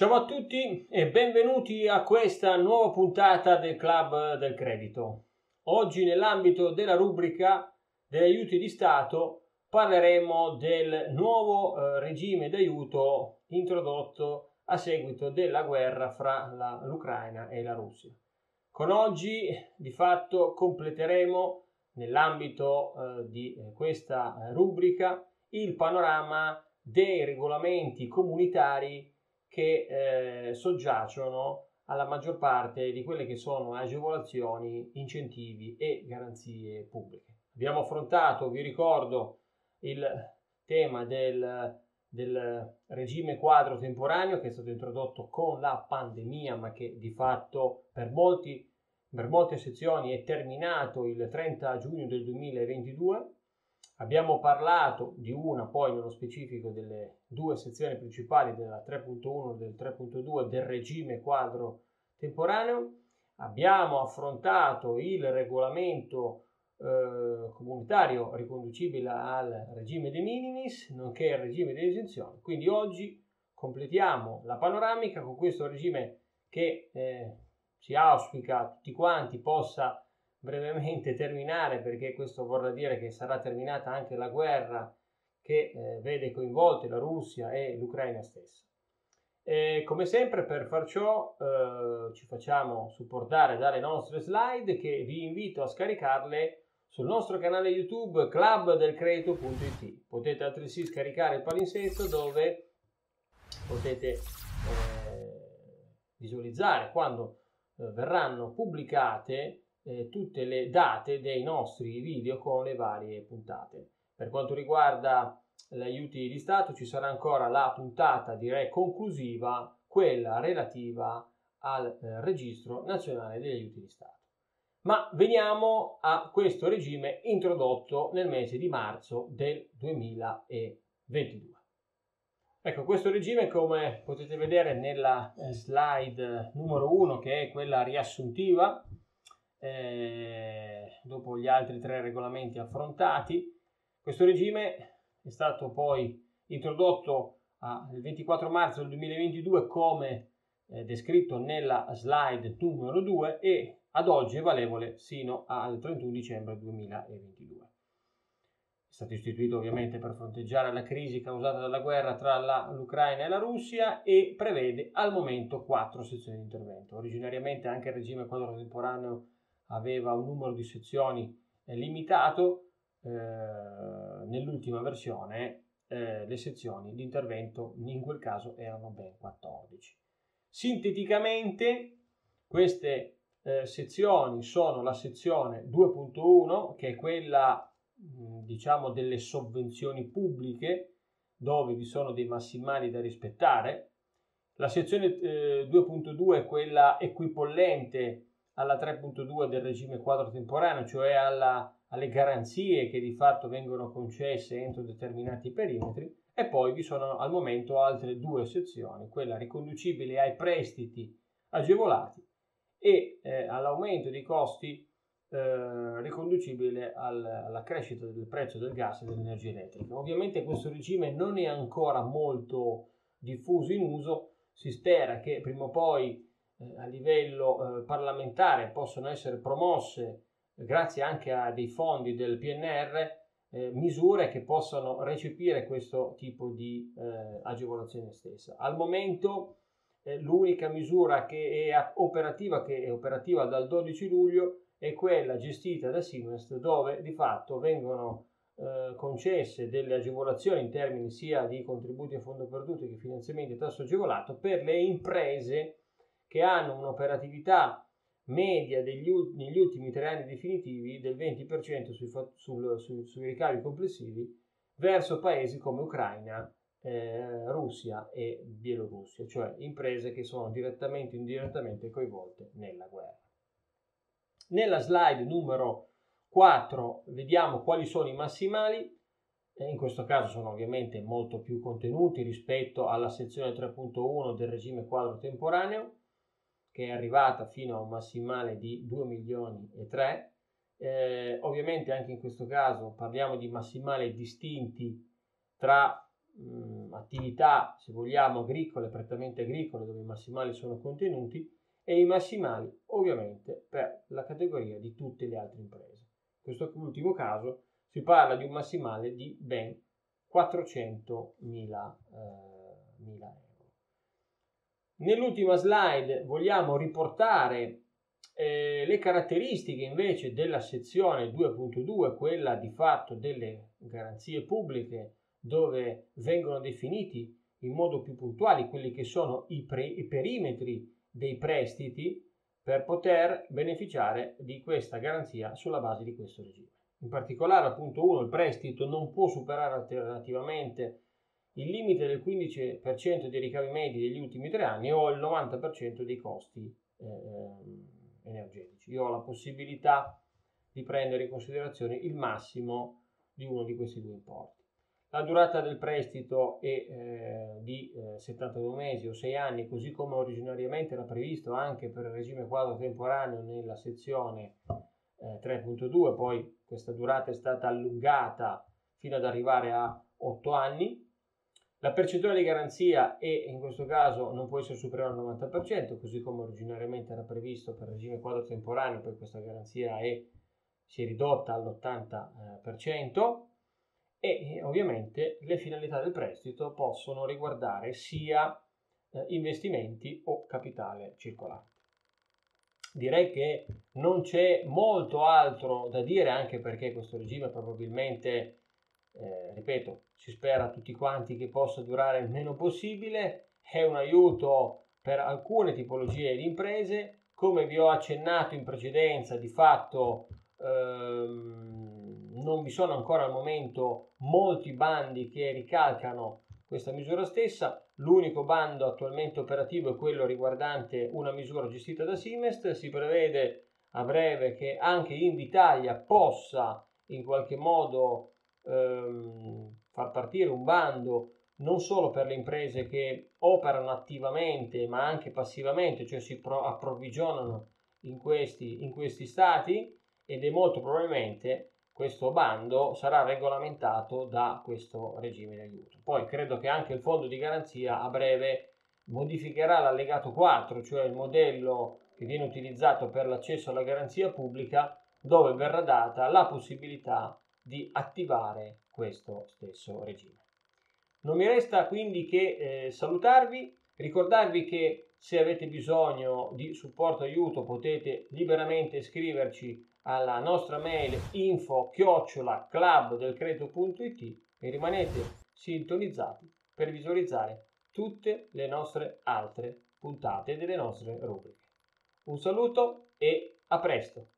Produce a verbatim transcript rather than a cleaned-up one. Ciao a tutti e benvenuti a questa nuova puntata del Club del Credito. Oggi nell'ambito della rubrica degli aiuti di Stato parleremo del nuovo eh, regime d'aiuto introdotto a seguito della guerra fra la, l'Ucraina e la Russia. Con oggi di fatto completeremo nell'ambito eh, di questa rubrica il panorama dei regolamenti comunitari che eh, soggiacciono alla maggior parte di quelle che sono agevolazioni, incentivi e garanzie pubbliche. Abbiamo affrontato, vi ricordo, il tema del, del regime quadro temporaneo che è stato introdotto con la pandemia, ma che di fatto per, molti, per molte sezioni è terminato il trenta giugno del duemilaventidue. Abbiamo parlato di una, poi nello specifico, delle due sezioni principali, della tre punto uno e del tre punto due del regime quadro temporaneo. Abbiamo affrontato il regolamento eh, comunitario riconducibile al regime de minimis, nonché il regime di esenzione. Quindi oggi completiamo la panoramica con questo regime che eh, si auspica tutti quanti possa brevemente terminare, perché questo vorrà dire che sarà terminata anche la guerra che eh, vede coinvolte la Russia e l'Ucraina stessa. E come sempre per far ciò eh, ci facciamo supportare dalle nostre slide, che vi invito a scaricarle sul nostro canale YouTube club del credito punto it. Potete altresì scaricare il palinsesto dove potete eh, visualizzare quando eh, verranno pubblicate tutte le date dei nostri video con le varie puntate. Per quanto riguarda gli aiuti di Stato, ci sarà ancora la puntata direi conclusiva, quella relativa al eh, registro nazionale degli aiuti di Stato. Ma veniamo a questo regime introdotto nel mese di marzo del duemilaventidue. Ecco, questo regime, come potete vedere nella slide numero uno, che è quella riassuntiva, Eh, dopo gli altri tre regolamenti affrontati, questo regime è stato poi introdotto ah, il ventiquattro marzo del duemilaventidue, come eh, descritto nella slide numero due, e ad oggi è valevole sino al trentuno dicembre duemilaventidue. È stato istituito ovviamente per fronteggiare la crisi causata dalla guerra tra la, l'Ucraina e la Russia, e prevede al momento quattro sezioni di intervento. Originariamente anche il regime quadro temporaneo aveva un numero di sezioni limitato, eh, nell'ultima versione eh, le sezioni di intervento in quel caso erano ben quattordici. Sinteticamente queste eh, sezioni sono la sezione due punto uno, che è quella mh, diciamo delle sovvenzioni pubbliche, dove vi sono dei massimali da rispettare. La sezione eh, due punto due è quella equipollente alla tre punto due del regime quadro temporaneo, cioè alla, alle garanzie che di fatto vengono concesse entro determinati perimetri, e poi vi sono al momento altre due sezioni, quella riconducibile ai prestiti agevolati e eh, all'aumento dei costi eh, riconducibile al, alla crescita del prezzo del gas e dell'energia elettrica. Ovviamente questo regime non è ancora molto diffuso in uso, si spera che prima o poi a livello eh, parlamentare possono essere promosse, grazie anche a dei fondi del P N R, eh, misure che possano recepire questo tipo di eh, agevolazione stessa. Al momento eh, l'unica misura che è operativa, che è operativa dal dodici luglio, è quella gestita da Simest, dove di fatto vengono eh, concesse delle agevolazioni in termini sia di contributi a fondo perduto che finanziamenti a tasso agevolato per le imprese che hanno un'operatività media degli ultimi, negli ultimi tre anni definitivi del venti per cento sui, sul, su, sui ricavi complessivi verso paesi come Ucraina, eh, Russia e Bielorussia, cioè imprese che sono direttamente o indirettamente coinvolte nella guerra. Nella slide numero quattro vediamo quali sono i massimali. In questo caso sono ovviamente molto più contenuti rispetto alla sezione tre punto uno del regime quadro temporaneo, che è arrivata fino a un massimale di due milioni e tre. Eh, ovviamente anche in questo caso parliamo di massimali distinti tra mh, attività, se vogliamo, agricole, prettamente agricole, dove i massimali sono contenuti, e i massimali ovviamente per la categoria di tutte le altre imprese. In questo ultimo caso si parla di un massimale di ben quattrocentomila eh, euro. Nell'ultima slide vogliamo riportare eh, le caratteristiche invece della sezione due punto due, quella di fatto delle garanzie pubbliche, dove vengono definiti in modo più puntuale quelli che sono i, pre i perimetri dei prestiti per poter beneficiare di questa garanzia sulla base di questo regime. In particolare al punto uno il prestito non può superare alternativamente il limite del quindici per cento dei ricavi medi degli ultimi tre anni o il novanta per cento dei costi eh, energetici. Io ho la possibilità di prendere in considerazione il massimo di uno di questi due importi. La durata del prestito è eh, di eh, settantadue mesi o sei anni, così come originariamente era previsto anche per il regime quadro temporaneo nella sezione eh, tre punto due, poi questa durata è stata allungata fino ad arrivare a otto anni. La percentuale di garanzia è, in questo caso non può essere superiore al novanta per cento, così come originariamente era previsto per il regime quadro temporaneo, poi questa garanzia è, si è ridotta all'ottanta per cento, e ovviamente le finalità del prestito possono riguardare sia eh, investimenti o capitale circolante. Direi che non c'è molto altro da dire, anche perché questo regime probabilmente... Eh, ripeto, si spera tutti quanti che possa durare il meno possibile, è un aiuto per alcune tipologie di imprese, come vi ho accennato in precedenza. Di fatto ehm, non vi sono ancora al momento molti bandi che ricalcano questa misura stessa. L'unico bando attualmente operativo è quello riguardante una misura gestita da Simest. Si prevede a breve che anche Invitalia possa in qualche modo far partire un bando non solo per le imprese che operano attivamente ma anche passivamente, cioè si approvvigionano in questi, in questi stati, ed è molto probabilmente questo bando sarà regolamentato da questo regime di aiuto. Poi credo che anche il fondo di garanzia a breve modificherà l'allegato quattro, cioè il modello che viene utilizzato per l'accesso alla garanzia pubblica, dove verrà data la possibilità di attivare questo stesso regime. Non mi resta quindi che eh, salutarvi, ricordarvi che se avete bisogno di supporto aiuto potete liberamente scriverci alla nostra mail info chiocciola club del credito punto it e rimanete sintonizzati per visualizzare tutte le nostre altre puntate delle nostre rubriche. Un saluto e a presto!